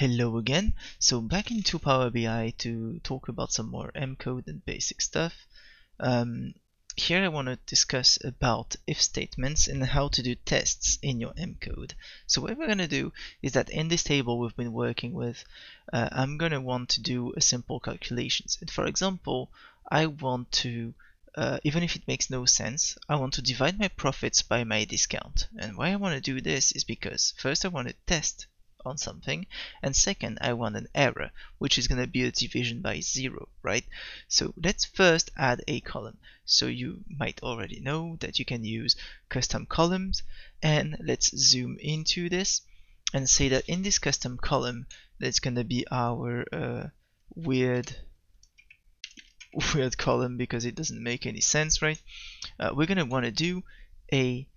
Hello again. So back into Power BI to talk about some more M code and basic stuff. Here I want to discuss about if statements and how to do tests in your M code. So what we're going to do is that in this table we've been working with, I'm going to want to do a simple calculations. And for example, I want to, even if it makes no sense, I want to divide my profits by my discount. And why I want to do this is because first I want to test on something, and second I want an error, which is going to be a division by 0, right? So let's first add a column. So you might already know that you can use custom columns, and let's zoom into this and say that in this custom column that's going to be our weird column because it doesn't make any sense, right? We're going to want to do a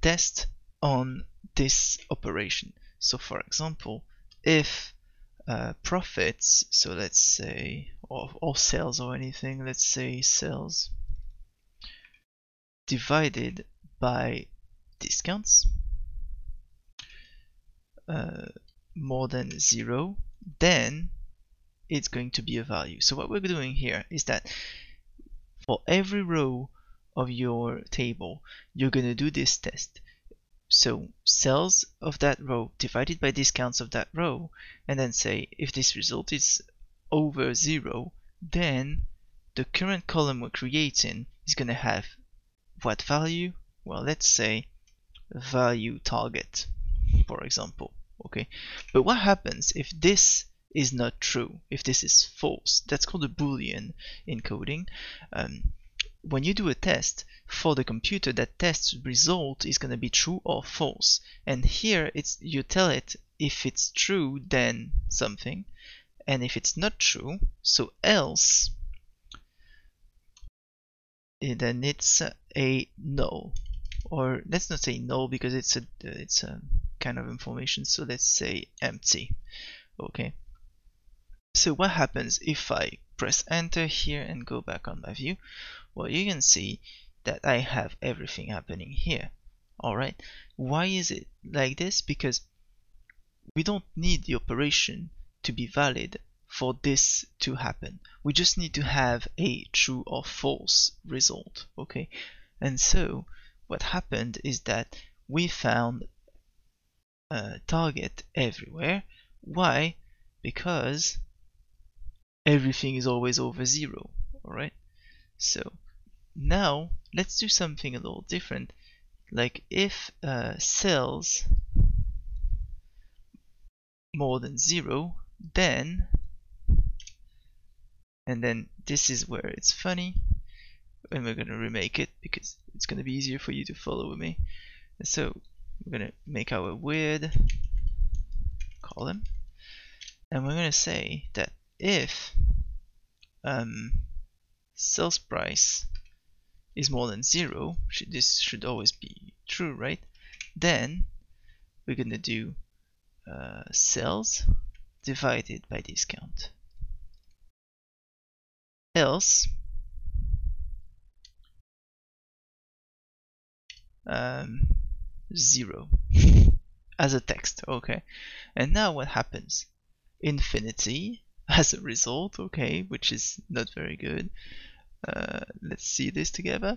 test on this operation. So for example, if profits, so let's say, or sales or anything, let's say sales divided by discounts more than 0, then it's going to be a value. So what we're doing here is that for every row of your table, you're going to do this test. So sales of that row divided by discounts of that row, and then say if this result is over 0, then the current column we're creating is going to have what value? Well, let's say value target, for example. Okay, but what happens if this is not true, if this is false? That's called a Boolean encoding. When you do a test for the computer, that test result is going to be true or false, and here it's, you tell it if it's true then something, and if it's not true, so else, then it's a null. Or let's not say null because it's a kind of information, so let's say empty. Okay, so what happens if I press enter here and go back on my view? Well, you can see that I have everything happening here. Alright, why is it like this? Because we don't need the operation to be valid for this to happen. We just need to have a true or false result. Okay, and so what happened is that we found a target everywhere. Why? Because everything is always over 0. Alright, so now let's do something a little different, like if sales more than 0, then, and then this is where it's funny, and we're going to remake it because it's going to be easier for you to follow me. So we're going to make our weird column, and we're going to say that if sales price is more than 0, this should always be true, right? Then we're going to do sales divided by discount. Else, zero as a text. Okay, and now what happens? Infinity as a result, okay, which is not very good. Let's see this together.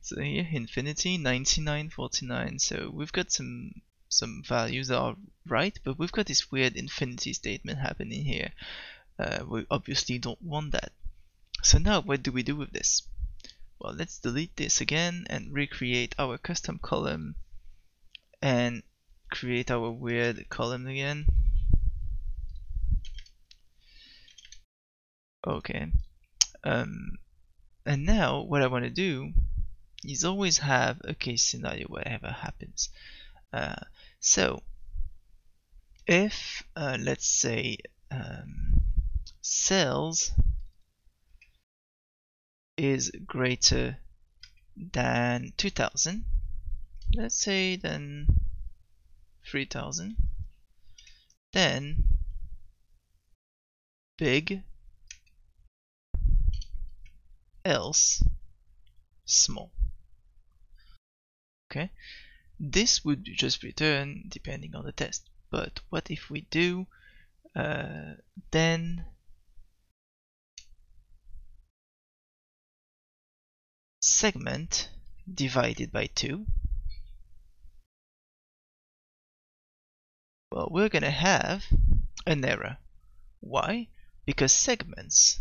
So here, infinity, 99, 49. So we've got some values that are right, but we've got this weird infinity statement happening here. We obviously don't want that. So now what do we do with this? Well, let's delete this again and recreate our custom column and create our weird column again. Okay, and now what I want to do is always have a case scenario whatever happens. So if let's say sales is greater than 2000, let's say, then 3000, then big, else small. Okay, this would just return depending on the test. But what if we do then segment divided by 2? Well, we're gonna have an error. Why? Because segments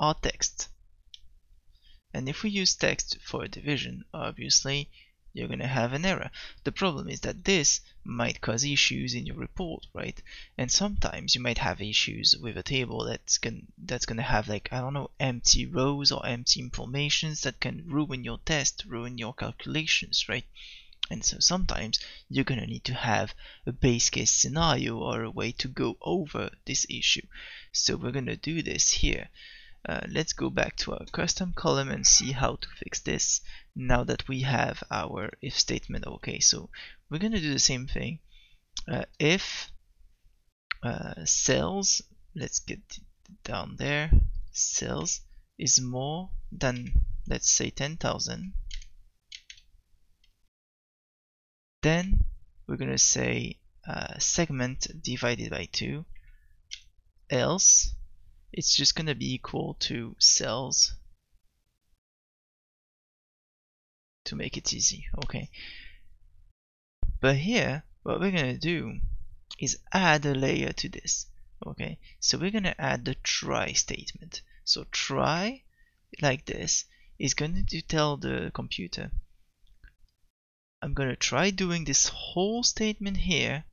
are text, and if we use text for division, obviously you're gonna have an error. The problem is that this might cause issues in your report, right? And sometimes you might have issues with a table that's gonna have, like, I don't know, empty rows or empty informations that can ruin your test, ruin your calculations, right? And so sometimes you're gonna need to have a base case scenario or a way to go over this issue. So we're gonna do this here. Let's go back to our custom column and see how to fix this now that we have our if statement. Okay, so we're gonna do the same thing. If cells, let's get down there, cells is more than, let's say, 10,000, then we're gonna say segment divided by 2, else it's just gonna be equal to cells to make it easy. Okay, but here what we're gonna do is add a layer to this. Okay, so we're gonna add the try statement. So try, like this, is going to tell the computer, I'm gonna try doing this whole statement here.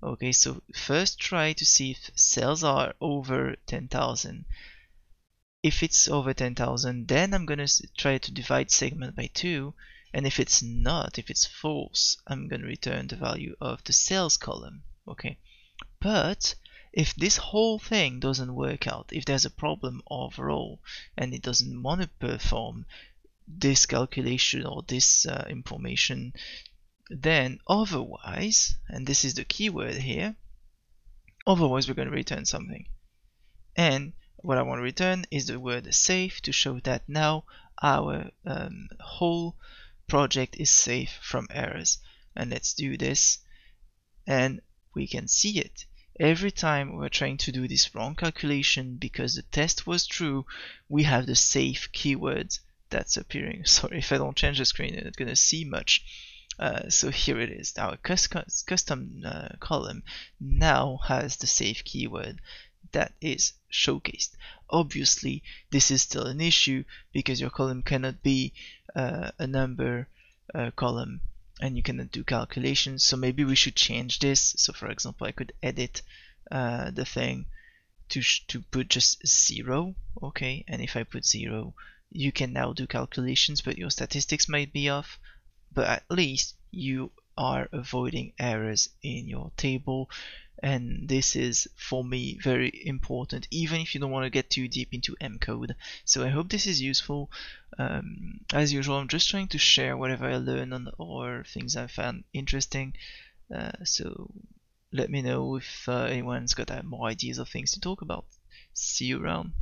Okay, so first try to see if cells are over 10,000. If it's over 10,000, then I'm gonna try to divide segment by 2, and if it's not, if it's false, I'm gonna return the value of the cells column. Okay, but if this whole thing doesn't work out, if there's a problem overall and it doesn't want to perform this calculation or this information, then otherwise, and this is the keyword here, otherwise we're going to return something. And what I want to return is the word safe, to show that now our whole project is safe from errors. And let's do this, and we can see it. Every time we're trying to do this wrong calculation because the test was true, we have the safe keyword that's appearing. Sorry, if I don't change the screen, you're not going to see much. So here it is, our custom column now has the safe keyword that is showcased. Obviously this is still an issue because your column cannot be a number column and you cannot do calculations, so maybe we should change this. So for example, I could edit the thing to put just 0. Okay, and if I put 0, you can now do calculations, but your statistics might be off. But at least you are avoiding errors in your table, and this is, for me, very important, even if you don't want to get too deep into M code. So I hope this is useful. As usual, I'm just trying to share whatever I learn or things I found interesting. So let me know if anyone's got more ideas of things to talk about. See you around.